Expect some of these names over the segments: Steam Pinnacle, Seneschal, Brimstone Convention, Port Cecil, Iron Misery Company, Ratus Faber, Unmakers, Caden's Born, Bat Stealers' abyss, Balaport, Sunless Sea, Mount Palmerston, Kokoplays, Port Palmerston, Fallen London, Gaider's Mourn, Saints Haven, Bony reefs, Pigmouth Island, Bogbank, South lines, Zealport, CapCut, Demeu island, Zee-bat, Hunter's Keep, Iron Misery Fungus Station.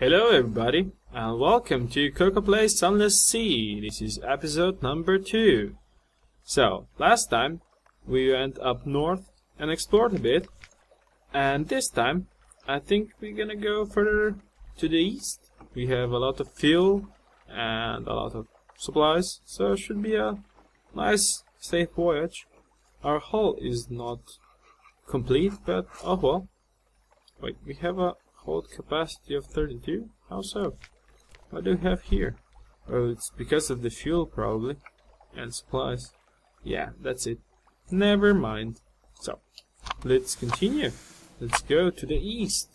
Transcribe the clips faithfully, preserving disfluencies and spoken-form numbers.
Hello everybody, and welcome to Kokoplays Sunless Sea. This is episode number two. So, last time we went up north and explored a bit, and this time I think we're gonna go further to the east. We have a lot of fuel and a lot of supplies, so it should be a nice, safe voyage. Our hull is not complete, but oh well. Wait, we have a hold capacity of thirty-two? How so? What do we have here? Oh, it's because of the fuel probably. And supplies. Yeah, that's it. Never mind. So, let's continue. Let's go to the east.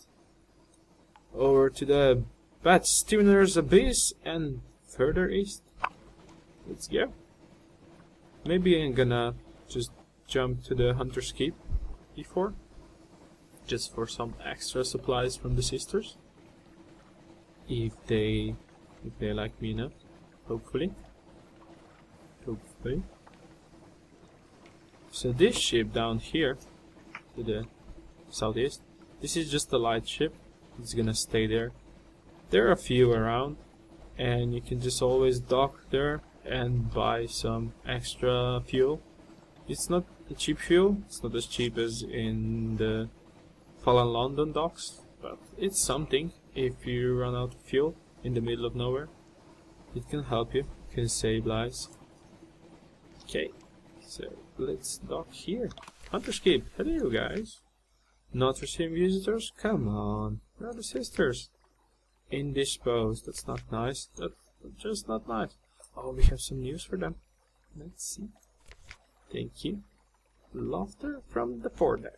Over to the Bat Stealers' abyss and further east. Let's go. Maybe I'm gonna just jump to the Hunter's Keep before. Just for some extra supplies from the sisters, if they if they like me enough, hopefully. Hopefully. So this ship down here, to the southeast, this is just a light ship. It's gonna stay there. There are a few around, and you can just always dock there and buy some extra fuel. It's not a cheap fuel. It's not as cheap as in the Fallen London docks, but it's something. If you run out of fuel in the middle of nowhere, it can help you, it can save lives. Okay, so let's dock here. Hunter's Keep, hello guys. Not receiving visitors? Come on, where are the sisters? Indisposed, that's not nice, that's just not nice. Oh, we have some news for them. Let's see. Thank you. Laughter from the foredeck.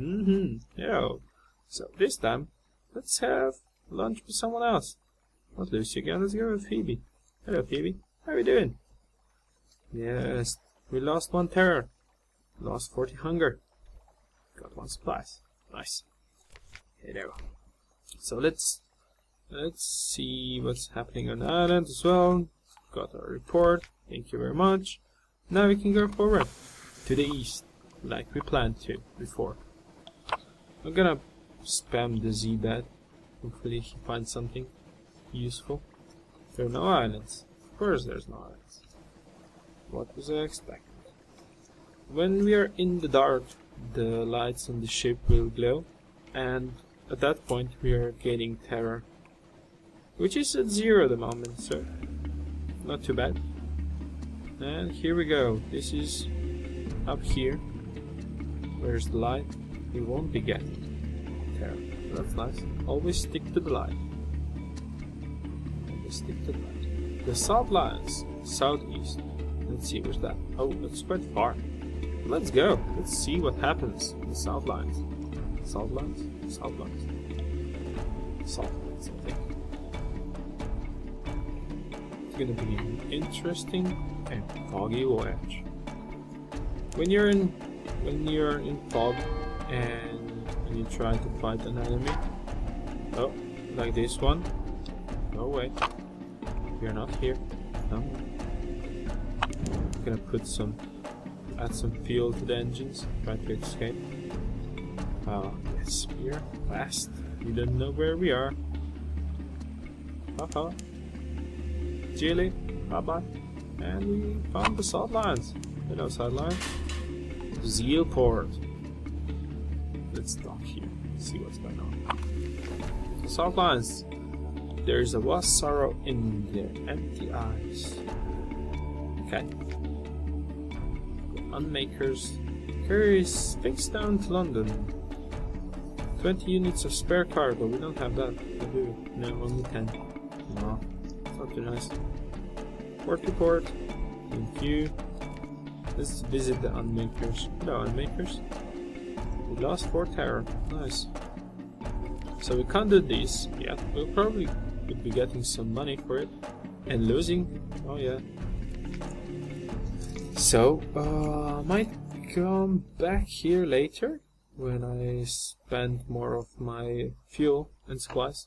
Mm-hmm, yo. So this time, let's have lunch with someone else. Not Lucy again, let's go with Phoebe. Hello Phoebe, how are you doing? Yes, we lost one terror. Lost forty hunger. Got one supplies. Nice. Hello. So let's, let's see what's happening on the island as well. Got our report, thank you very much. Now we can go forward to the east, like we planned to before. I'm gonna spam the Zee-bat. Hopefully he finds something useful. There are no islands. Of course there's no islands. What was I expecting? When we are in the dark, the lights on the ship will glow, and at that point we are gaining terror, which is at zero at the moment, so not too bad. And here we go. This is up here. Where's the light? We won't be getting terror. That's nice. Always stick to the light. Always stick to the light. The South lines, southeast. Let's see, where's that? Oh, that's quite far. Let's go. Let's see what happens. The South lines. South lines? South lines. South lines, I think. It's gonna be an interesting and foggy voyage. When you're in when you're in fog and when you try to fight an enemy, oh, like this one. No way. You're not here. No. I'm gonna put some, add some fuel to the engines. Try to escape. Oh yes, we're fast. We don't know where we are. Haha. Chile, bye bye. And we found the South lines. Hello, South lines. Zealport. Let's dock here, see what's going on. South lines. There is a vast sorrow in their empty eyes. Okay. Unmakers carries things down to London. Twenty units of spare cargo. We don't have that. We do. No, only ten. No, it's not too nice. Port to port. Thank you. Let's visit the Unmakers. Hello Unmakers. We lost four terror. Nice. So we can't do this yet. We'll probably could be getting some money for it. And losing. Oh yeah. So, uh, I might come back here later, when I spend more of my fuel and supplies.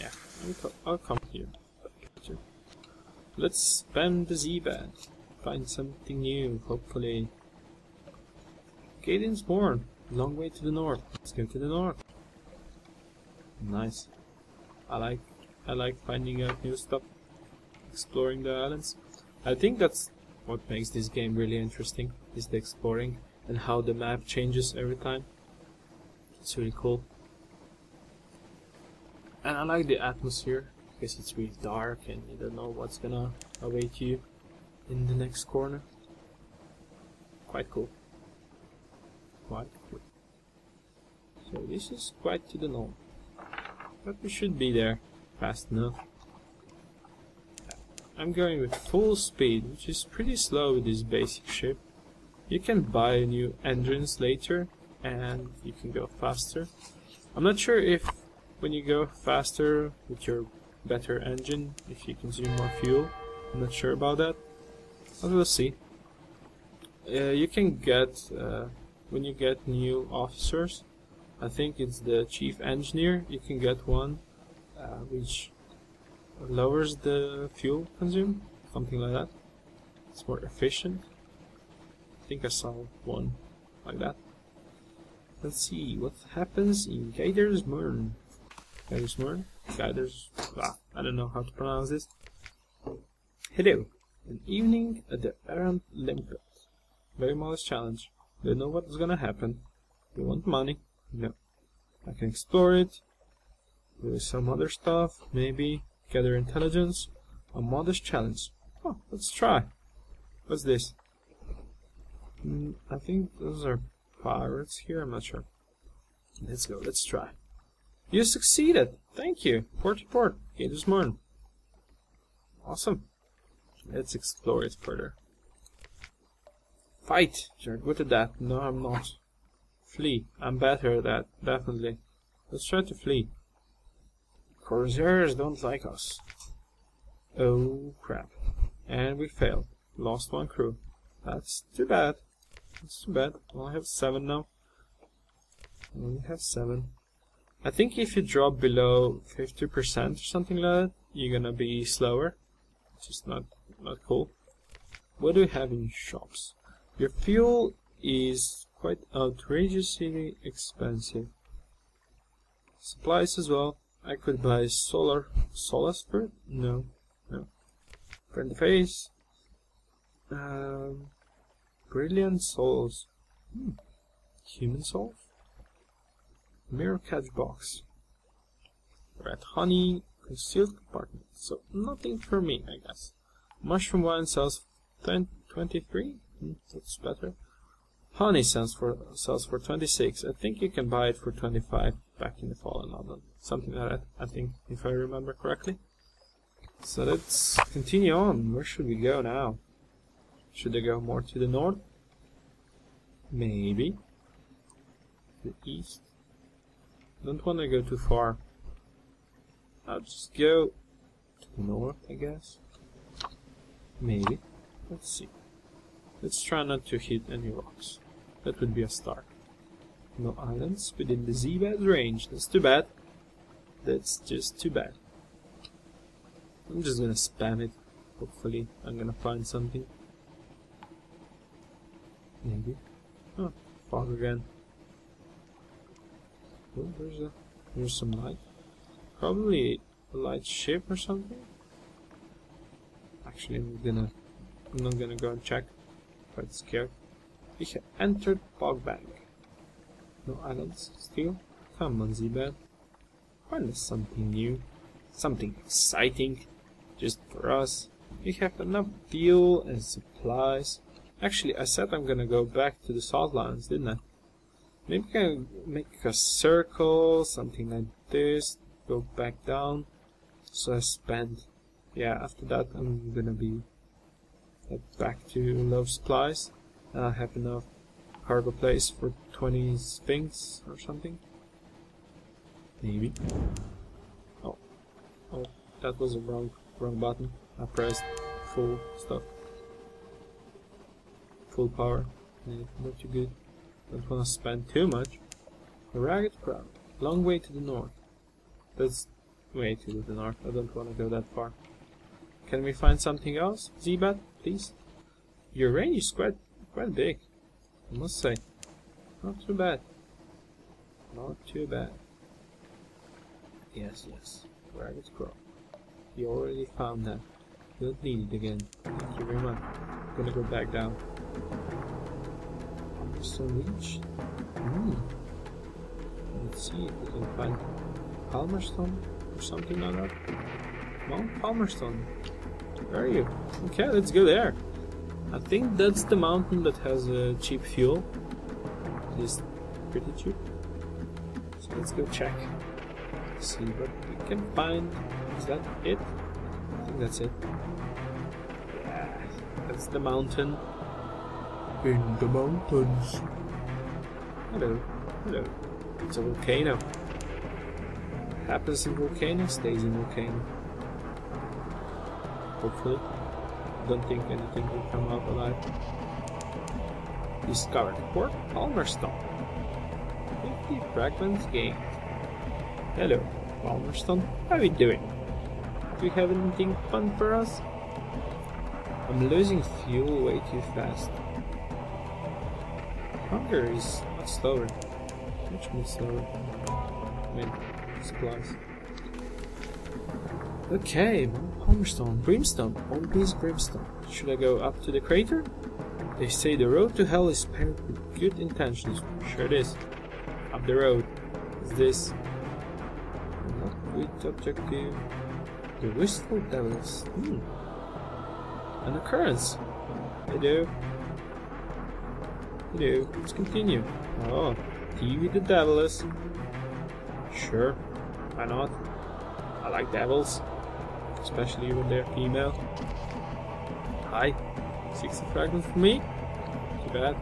Yeah, I'll come here later. Let's spam the Zee-bat. Find something new, hopefully. Caden's Born, long way to the north. Let's go to the north. Nice. I like I like finding out new stuff, exploring the islands. I think that's what makes this game really interesting, is the exploring and how the map changes every time. It's really cool. And I like the atmosphere, because it's really dark and you don't know what's gonna await you in the next corner. Quite cool. Quite cool. So this is quite to the north. But we should be there fast enough. I'm going with full speed, which is pretty slow with this basic ship. You can buy new engines later and you can go faster. I'm not sure if when you go faster with your better engine, if you consume more fuel. I'm not sure about that, but we'll see. Uh, you can get, uh, when you get new officers, I think it's the chief engineer, you can get one uh, which lowers the fuel consumed, something like that. It's more efficient. I think I saw one like that. Let's see what happens in Gaider's Mourn. Gaider's Mourn? Gaider's... Ah, I don't know how to pronounce this. Hello! An evening at the errant limpet. Very modest challenge. Don't know what's gonna happen. You want money? No. I can explore it. Do some other stuff, maybe. Gather intelligence. A modest challenge. Oh, let's try. What's this? Mm, I think those are pirates here. I'm not sure. Let's go. Let's try. You succeeded. Thank you. Port to port. Gaider's Mourn. Awesome. Let's explore it further. Fight. You're good at that. No, I'm not. Flee. I'm better at that. Definitely. Let's try to flee. Corsairs don't like us. Oh crap. And we failed. Lost one crew. That's too bad. That's too bad. I only have seven now. I only have seven. I think if you drop below fifty percent or something like that, you're gonna be slower. It's just not, not cool. What do we have in shops? Your fuel is quite outrageously expensive. Supplies as well. I could buy solar solace fruit? No, no. Friend face. Um, brilliant souls. Hmm. Human souls. Mirror catch box. Red honey. Concealed compartment. So nothing for me, I guess. Mushroom wine sells twenty-three. Hmm, that's better. Honey sells for sells for twenty-six. I think you can buy it for twenty-five back in the Fallen London. Something like that, I think, if I remember correctly. So let's continue on. Where should we go now? Should I go more to the north? Maybe. The east? Don't want to go too far. I'll just go to the north, I guess. Maybe. Let's see. Let's try not to hit any rocks. That would be a start. No islands within the Zee-bat range. That's too bad. That's just too bad. I'm just gonna spam it. Hopefully I'm gonna find something. Maybe. Oh, fog again. Oh, there's a there's some light. Probably a light ship or something. Actually I'm gonna I'm not gonna go and check. Quite scared. We have entered Bogbank. No islands still? Come on, Zee-bat. Find us something new, something exciting, just for us. We have enough fuel and supplies. Actually, I said I'm gonna go back to the South lines, didn't I? Maybe I can make a circle, something like this, go back down. So I spend, yeah, after that I'm gonna be back to low supplies. And I have enough cargo place for twenty things or something. Maybe. Oh, oh, that was the wrong, wrong button. I pressed full stuff, full power. Yeah, not too good. Don't wanna spend too much. A ragged crowd. Long way to the north. That's way to the north. I don't wanna go that far. Can we find something else, Zee-bat, please? Your range is quite, quite big, I must say. Not too bad. Not too bad. Yes, yes. Rabbit's crow. You already found that. You don't need it again. Thank you very much. I'm gonna go back down. So rich. Mm. Let's see if we can find Palmerston or something like that. Mount Palmerston. Where are you? Okay, let's go there. I think that's the mountain that has uh, cheap fuel. At least pretty cheap. So let's go check. Let's see what we can find. Is that it? I think that's it. Yeah, that's the mountain. In the mountains. Hello, hello. It's a volcano. What happens in volcano stays in volcano. Hopefully. Don't think anything will come out alive. Discovered Port Palmerston. fifty fragments gained. Hello, Palmerston. How are you doing? Do you have anything fun for us? I'm losing fuel way too fast. Hunger is much slower. Much more slower. I mean, supplies. Okay, Palmerston, Brimstone, One Piece Brimstone. Should I go up to the crater? They say the road to hell is paved with good intentions. Sure it is. Up the road. Is this? Not good objective. The Wistful Devils. Hmm. An occurrence. Hello. Hello. Let's continue. Oh, T V the Devils. Sure. Why not? I like devils. Especially when they're female. Hi. sixty fragments for me? Too bad.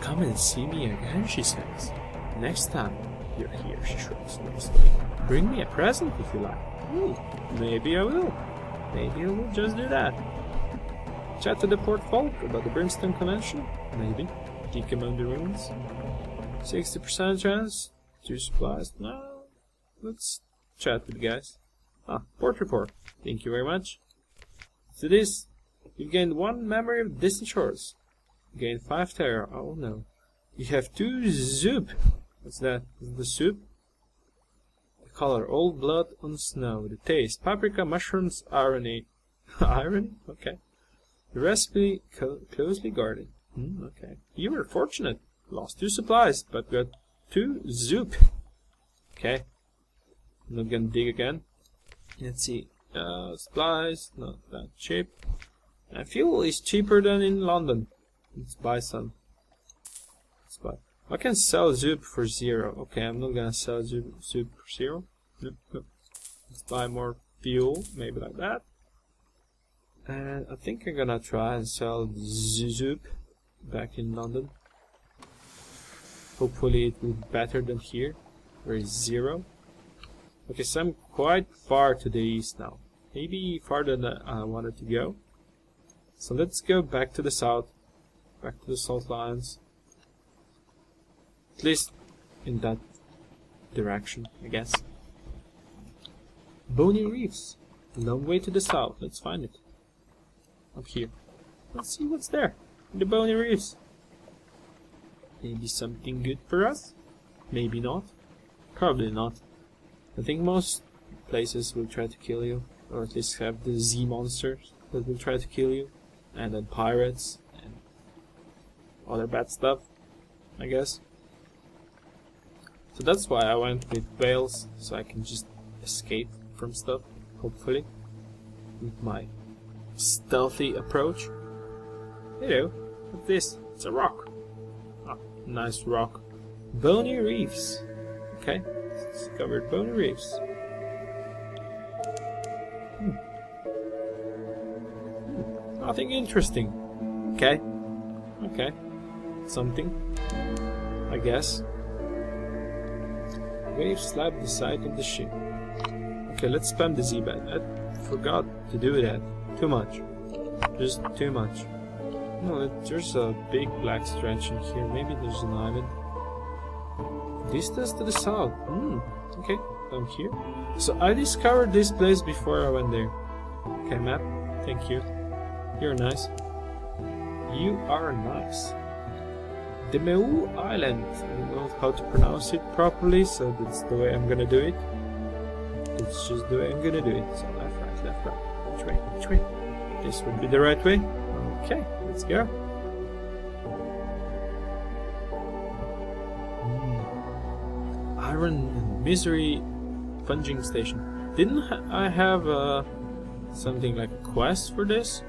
Come and see me again, she says. Next time you're here, she shrugs nervously. Bring me a present if you like. Ooh, maybe I will. Maybe I will just do that. Chat to the port folk about the Brimstone Convention? Maybe. Kick among the ruins. sixty percent chance. Two supplies. No. Let's chat with the guys. Ah, port report. Thank you very much. To this, you've gained one memory of distant shores. You gained five terror. Oh no. You have two soup. What's that? Is it the soup? The color, old blood on snow. The taste, paprika, mushrooms, irony. Irony? Okay. The recipe, closely guarded. Hmm, okay. You were fortunate. Lost two supplies, but got two soup. Okay. I'm not gonna dig again. Let's see, uh, supplies, not that cheap. And fuel is cheaper than in London. Let's buy some. Let's buy. I can sell soup for zero. Okay, I'm not gonna sell soup, soup for zero. Nope, nope. Let's buy more fuel, maybe like that. And I think I'm gonna try and sell soup back in London. Hopefully it will be better than here, where it's zero. Okay, so I'm quite far to the east now. Maybe farther than I wanted to go. So let's go back to the south. Back to the South lines. At least in that direction, I guess. Bony reefs. A long way to the south. Let's find it. Up here. Let's see what's there. The bony reefs. Maybe something good for us? Maybe not. Probably not. I think most places will try to kill you, or at least have the Z monsters that will try to kill you, and then pirates, and other bad stuff, I guess. So that's why I went with whales, so I can just escape from stuff, hopefully, with my stealthy approach. Hello, what's this? It's a rock. Ah, nice rock. Bony reefs. Okay. Discovered bony reefs. Hmm. Hmm. Nothing interesting. Okay. Okay. Something. I guess. Waves slap the side of the ship. Okay, let's spam the Zee-bat. I forgot to do that. Too much. Just too much. No, there's a big black stretch in here. Maybe there's an island. Distance to the south. Hmm. Okay, I'm here. So I discovered this place before I went there. Okay, map. Thank you. You're nice. You are nice. Demeu Island. I don't know how to pronounce it properly, so that's the way I'm gonna do it. Let's just do it. I'm gonna do it. So left, right, left, right. Which way? Which way? This would be the right way. Okay, let's go. Mm. Iron Misery Funging Station. Didn't ha I have uh, something like a quest for this?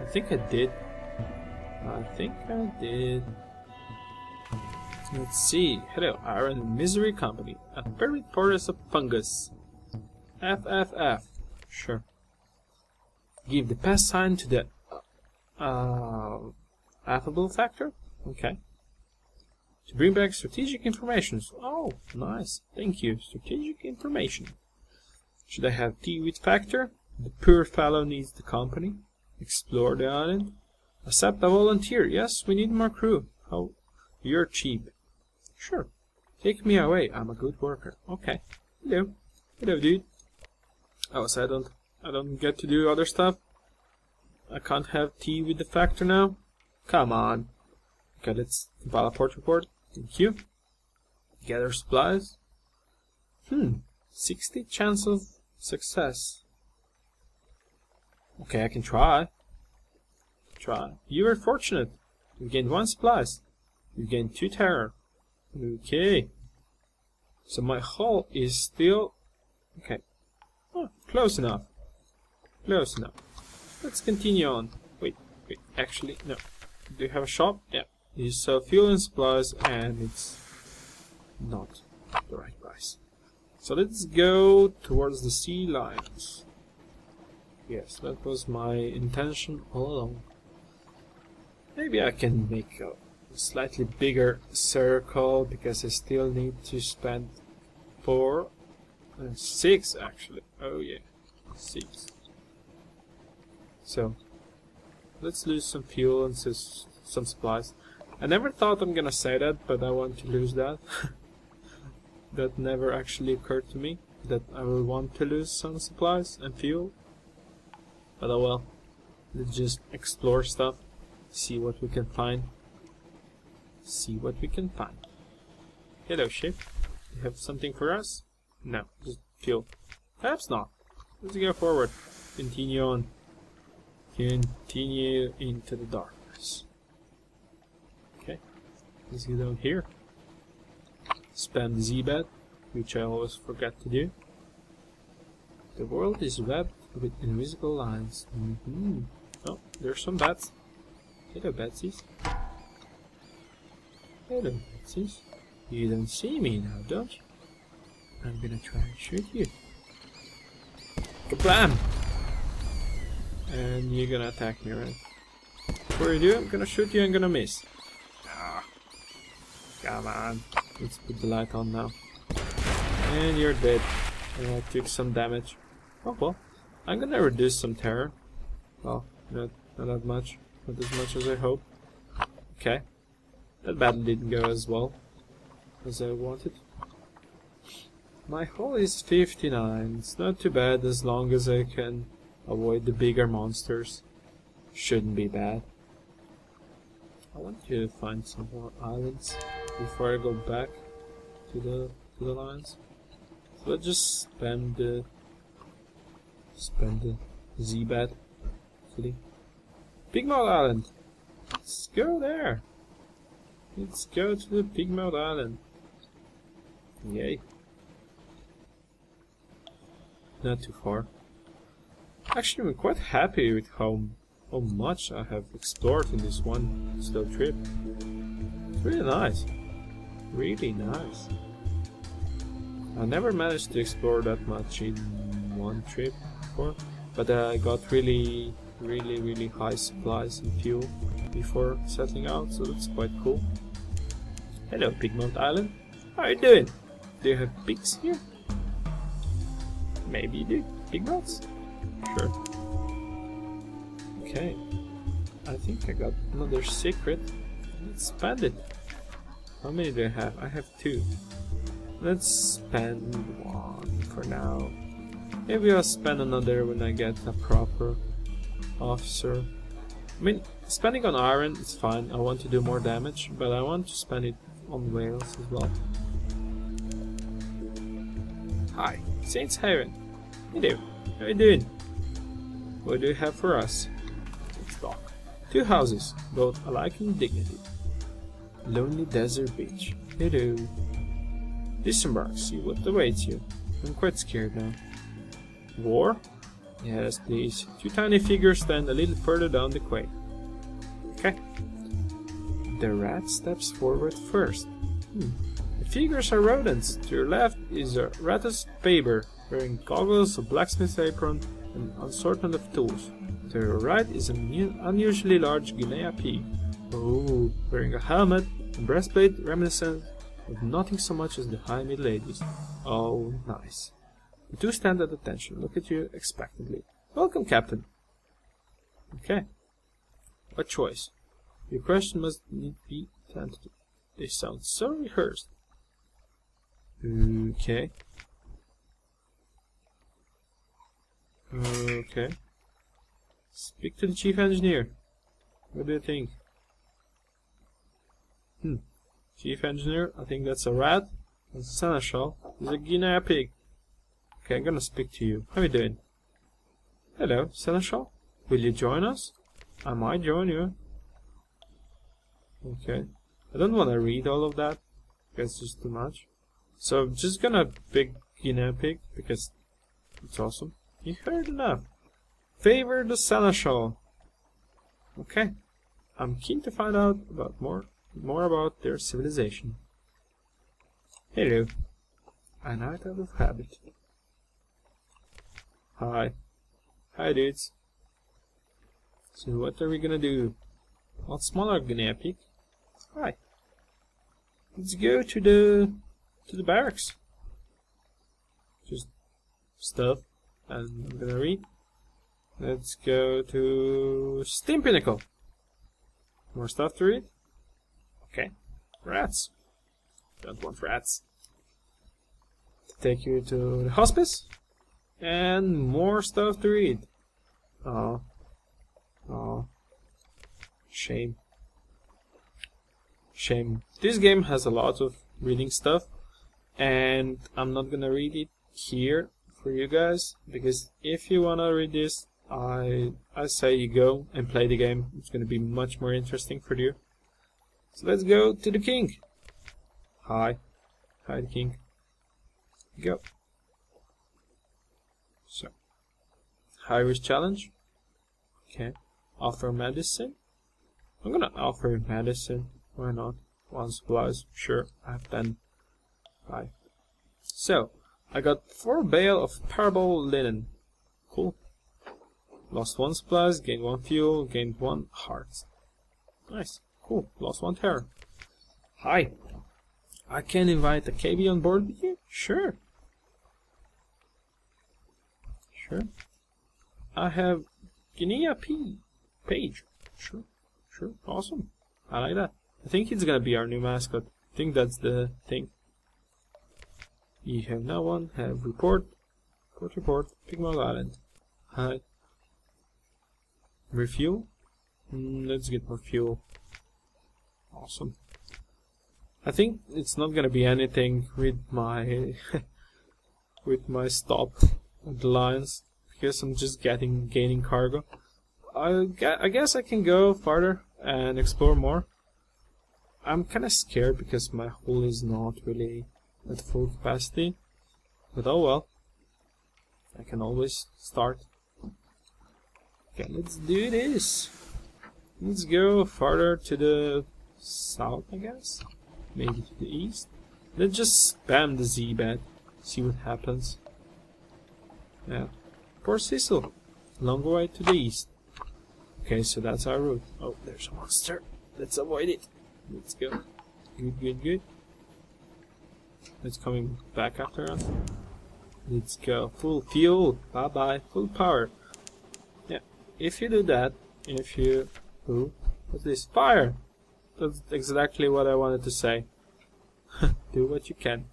I think I did. I think I did. Let's see. Hello, Iron Misery Company. A buried porous of fungus. F F F. Sure. Give the pass sign to the uh, affable factor. Okay. To bring back strategic information. Oh, nice. Thank you. Strategic information. Should I have tea with factor? The poor fellow needs the company. Explore the island. Accept a volunteer. Yes, we need more crew. How? You're cheap. Sure. Take me away. I'm a good worker. Okay. Hello. Hello, dude. Oh, so I don't I don't get to do other stuff? I can't have tea with the factor now? Come on. Okay, let's Balaport report. Thank you. Gather supplies. Hmm. sixty chance of success. Okay, I can try. Try. You were fortunate. You gained one supplies. You gain two terror. Okay. So my hull is still... Okay. Oh, close enough. Close enough. Let's continue on. Wait, wait. Actually, no. Do you have a shop? Yeah. You sell fuel and supplies and it's not the right price. So let's go towards the sea lines. Yes, that was my intention all along. Maybe I can make a slightly bigger circle because I still need to spend four and six actually. Oh yeah, six. So let's lose some fuel and some supplies. I never thought I'm gonna say that, but I want to lose that. That never actually occurred to me that I will want to lose some supplies and fuel. But oh well, let's just explore stuff, see what we can find. See what we can find. Hello, ship. You have something for us? No, just fuel. Perhaps not. Let's go forward. Continue on. Continue into the darkness. Okay. Let's get down here. Spam the Zee-bat, which I always forget to do. The world is webbed with invisible lines. Mm-hmm. Oh, there's some bats. Hello, batsies. Hello, Betsys. You don't see me now, don't you? I'm gonna try and shoot you. Kablam! And you're gonna attack me, right? Before you do, I'm gonna shoot you and gonna miss. Ah. Come on. Let's put the light on now. And you're dead. And I took some damage. Oh well. I'm gonna reduce some terror. Well, not, not that much. Not as much as I hope. Okay. That battle didn't go as well as I wanted. My hull is fifty-nine. It's not too bad as long as I can avoid the bigger monsters. Shouldn't be bad. I want you to find some more islands before I go back to the to the lines. So let's just spam the spam the Zee-bat. Pigmouth Island. Let's go there. Let's go to the Pigmouth Island. Yay. Not too far. Actually, I'm quite happy with how, how much I have explored in this one slow trip. It's really nice. Really nice. I never managed to explore that much in one trip before. But uh, I got really, really, really high supplies and fuel before settling out, so that's quite cool. Hello, Pigmouth Island. How are you doing? Do you have pigs here? Maybe you do. Pigmouths? Sure. Okay. I think I got another secret. Let's spend it. How many do I have? I have two. Let's spend one for now. Maybe I'll spend another when I get a proper officer. I mean, spending on iron is fine. I want to do more damage, but I want to spend it on whales as well. Hi, Saints Haven. Hey there, how are you doing? What do you have for us? Take stock. Two houses, both alike in dignity. Lonely desert beach. Hello. Disembark, see what awaits you. I'm quite scared now. War? Yes, please. Two tiny figures stand a little further down the quay. Okay. The rat steps forward first. Hmm. The figures are rodents. To your left is a Ratus Faber, wearing goggles, a blacksmith's apron, and an assortment of tools. To your right is an unusually large guinea pig. Oh, wearing a helmet and breastplate reminiscent of nothing so much as the high middle ages. Oh, nice. The two stand at attention, look at you expectantly. Welcome, Captain. Okay. A choice. Your question must need be tentative. They sound so rehearsed. Okay. Okay. Speak to the chief engineer. What do you think? Hmm. Chief engineer, I think that's a rat. And Seneschal is a guinea pig. Okay, I'm gonna speak to you. How are you doing? Hello, Seneschal. Will you join us? I might join you. Okay. I don't want to read all of that. That's just too much. So I'm just gonna pick guinea pig because it's awesome. You heard enough. Favor the Seneschal. Okay. I'm keen to find out about more more about their civilization. Hello. An item of habit. Hi. Hi dudes. So what are we gonna do? What smaller guinea pig? Hi. Let's go to the to the barracks. Just stuff and I'm gonna read. Let's go to Steam Pinnacle. More stuff to read? Okay. Rats. Don't want rats. Take you to the hospice. And more stuff to read. Oh. Oh. Shame. Shame. This game has a lot of reading stuff. And I'm not gonna read it here for you guys. Because if you wanna read this, I I say you go and play the game. It's gonna be much more interesting for you. So let's go to the king. Hi. Hi the king. Go. So, high risk challenge. Okay, offer medicine. I'm gonna offer medicine. Why not? One supplies. Sure, I have ten. Five. So, I got four bale of parable linen. Cool. Lost one supplies, gained one fuel, gained one heart. Nice. Cool. Lost one terror. Hi. I can invite a K B on board with you? Sure. Sure. I have Guinea P page. Sure. Sure. Awesome. I like that. I think it's gonna be our new mascot. I think that's the thing. You have no one. Have report. Report report. Pigmouth Island. Hi. Refuel. Mm, let's get more fuel. Awesome. I think it's not gonna be anything with my with my stop. The lines, because I'm just getting gaining cargo. I, I guess I can go farther and explore more. I'm kind of scared because my hull is not really at full capacity, but oh well. I can always start. Okay, let's do this. Let's go farther to the south, I guess. Maybe to the east. Let's just spam the Zee-bat. See what happens. Yeah. Port Cecil. Long way to the east. Okay, so that's our route. Oh, there's a monster. Let's avoid it. Let's go. Good, good, good. It's coming back after us. Let's go. Full fuel. Bye bye. Full power. Yeah. If you do that, if you. Ooh. What's this? Fire! That's exactly what I wanted to say. Do what you can.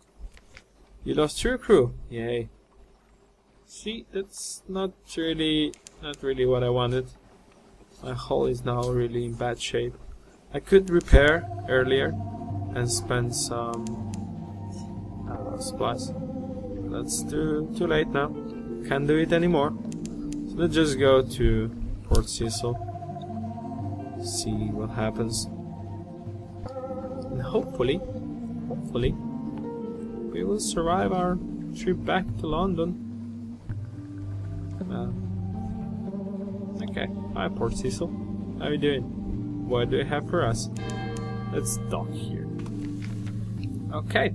You lost your crew. Yay. See, that's not really, not really what I wanted. My hull is now really in bad shape. I could repair earlier and spend some uh, supplies. That's too too late now. can't do it anymore. So let's just go to Port Cecil, see what happens, and hopefully, hopefully, we will survive our trip back to London. Uh, okay, hi Port Cecil, how are you doing? What do you have for us? Let's dock here. Okay,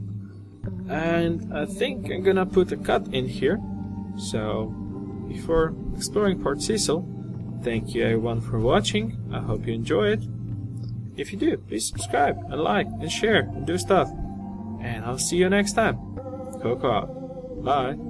and I think I'm gonna put a cut in here. So, before exploring Port Cecil, thank you everyone for watching. I hope you enjoy it. If you do, please subscribe and like and share and do stuff. And I'll see you next time. Coco out. Bye.